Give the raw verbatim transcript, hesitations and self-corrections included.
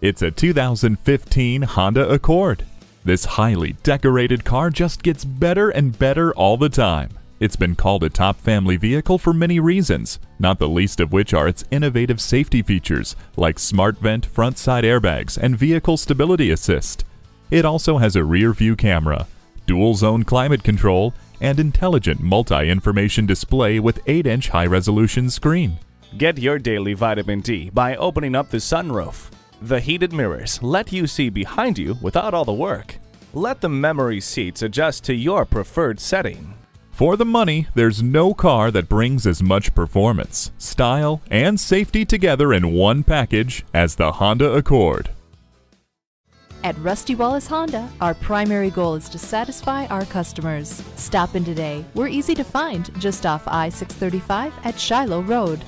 It's a two thousand fifteen Honda Accord. This highly decorated car just gets better and better all the time. It's been called a top family vehicle for many reasons, not the least of which are its innovative safety features like smart vent front side airbags and vehicle stability assist. It also has a rear view camera, dual zone climate control, and intelligent multi-information display with eight inch high resolution screen. Get your daily vitamin D by opening up the sunroof. The heated mirrors let you see behind you without all the work. Let the memory seats adjust to your preferred setting. For the money, there's no car that brings as much performance, style, and safety together in one package as the Honda Accord. At Rusty Wallis Honda, our primary goal is to satisfy our customers. Stop in today. We're easy to find just off I six thirty-five at Shiloh Road.